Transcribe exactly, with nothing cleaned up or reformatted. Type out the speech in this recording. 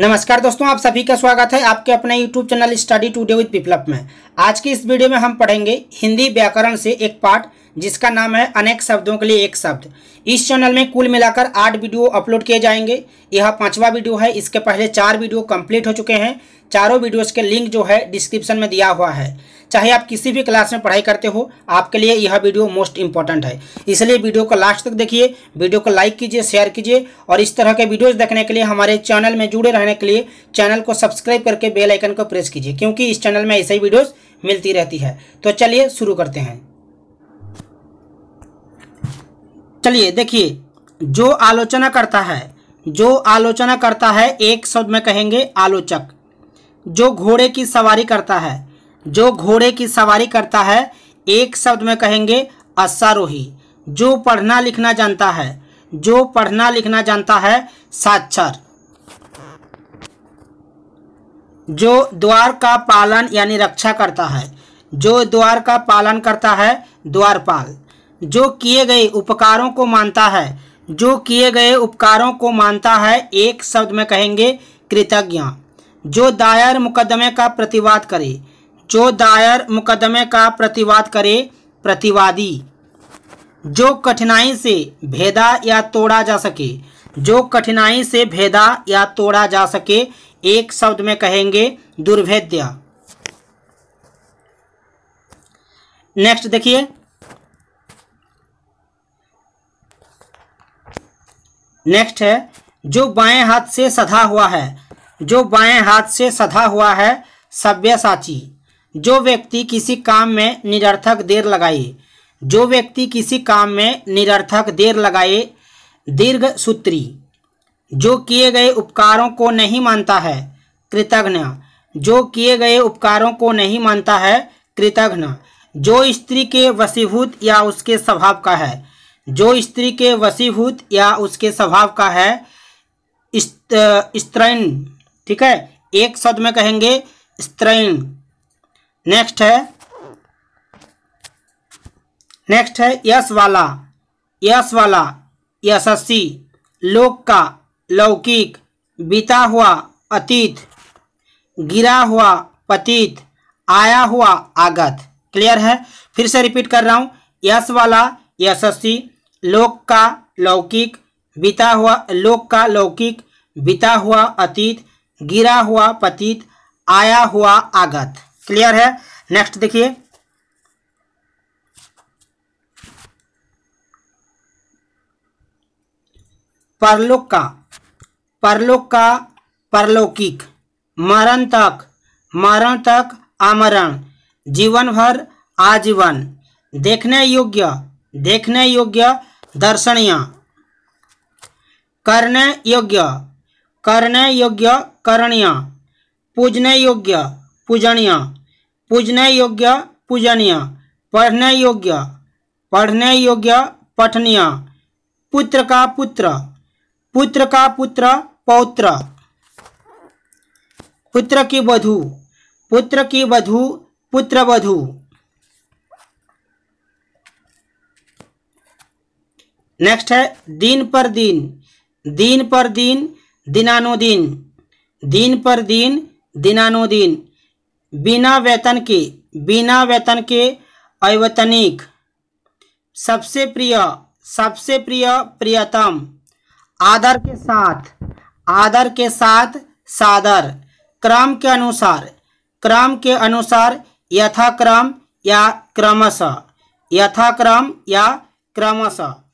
नमस्कार दोस्तों, आप सभी का स्वागत है आपके अपने YouTube channel study today with Biplab में। आज की इस वीडियो में हम पढ़ेंगे हिंदी व्याकरण से एक पाठ जिसका नाम है अनेक शब्दों के लिए एक शब्द। इस चैनल में कुल मिलाकर आठ वीडियो अपलोड किए जाएंगे। यह पांचवा वीडियो है। इसके पहले चार वीडियो कंप्लीट हो चुके हैं। चारों वीडियोज़ के लिंक जो है डिस्क्रिप्शन में दिया हुआ है। चाहे आप किसी भी क्लास में पढ़ाई करते हो, आपके लिए यह वीडियो मोस्ट इंपॉर्टेंट है, इसलिए वीडियो को लास्ट तक देखिए। वीडियो को लाइक कीजिए, शेयर कीजिए और इस तरह के वीडियोस देखने के लिए हमारे चैनल में जुड़े रहने के लिए चैनल को सब्सक्राइब करके बेल आइकन को प्रेस कीजिए, क्योंकि इस चैनल में ऐसी ही वीडियोज़ मिलती रहती है। तो चलिए शुरू करते हैं। चलिए देखिए, जो आलोचना करता है, जो आलोचना करता है एक शब्द में कहेंगे आलोचक। जो घोड़े की सवारी करता है, जो घोड़े की सवारी करता है एक शब्द में कहेंगे अश्वारोही। जो पढ़ना लिखना जानता है, जो पढ़ना लिखना जानता है साक्षर। जो द्वार का पालन यानी रक्षा करता है, जो द्वार का पालन करता है द्वारपाल। जो किए गए उपकारों को मानता है, जो किए गए उपकारों को मानता है एक शब्द में कहेंगे कृतज्ञ। जो दायर मुकदमे का प्रतिवाद करे, जो दायर मुकदमे का प्रतिवाद करे प्रतिवादी। जो कठिनाई से भेदा या तोड़ा जा सके, जो कठिनाई से भेदा या तोड़ा जा सके एक शब्द में कहेंगे दुर्भेद्य। नेक्स्ट देखिए, नेक्स्ट है जो बाएं हाथ से सधा हुआ है, जो बाएं हाथ से सधा हुआ है सव्यसाची। जो व्यक्ति किसी काम में निरर्थक देर लगाए, जो व्यक्ति किसी काम में निरर्थक देर लगाए दीर्घ सूत्री। जो किए गए उपकारों को नहीं मानता है कृतघ्न, जो किए गए उपकारों को नहीं मानता है कृतघ्न। जो स्त्री के वशीभूत या उसके स्वभाव का है, जो स्त्री के वशीभूत या उसके स्वभाव का है स्त्रैण, ठीक है, एक शब्द में कहेंगे स्त्रैण। नेक्स्ट है, नेक्स्ट है यश वाला, यश वाला यशस्वी। लोक का लौकिक, बीता हुआ अतीत, गिरा हुआ पतित, आया हुआ आगत। क्लियर है? फिर से रिपीट कर रहा हूँ, यश वाला यशस्वी, लोक का लौकिक, बीता हुआ लोक का लौकिक, बीता हुआ अतीत, गिरा हुआ पतित, आया हुआ आगत। क्लियर है? नेक्स्ट देखिए, परलोक का, परलोक का परलौकिक। मरण तक, मरण तक आमरण, जीवन भर आजीवन। देखने योग्य, देखने योग्य दर्शनीय। करने योग्य, करने योग्य करणीय। पूजने योग्य पूजनीय, पूजने योग्य पूजनीय। पढ़ने योग्य, पढ़ने योग्य पठनीय। पुत्र का पुत्र, पुत्र का पुत्र पौत्र। पुत्र की वधू, पुत्र की वधू पुत्र वधू। नेक्स्ट है दिन पर दिन, दिन पर दिन दिनानुदिन, दिन पर दिन दिनानुदिन। बिना वेतन के, बिना वेतन के अवैतनिक। सबसे प्रिय, सबसे प्रिय प्रियतम। आदर के साथ, आदर के साथ सादर। क्रम के अनुसार, क्रम के अनुसार यथाक्रम या क्रमशः, यथाक्रम या क्रमशः।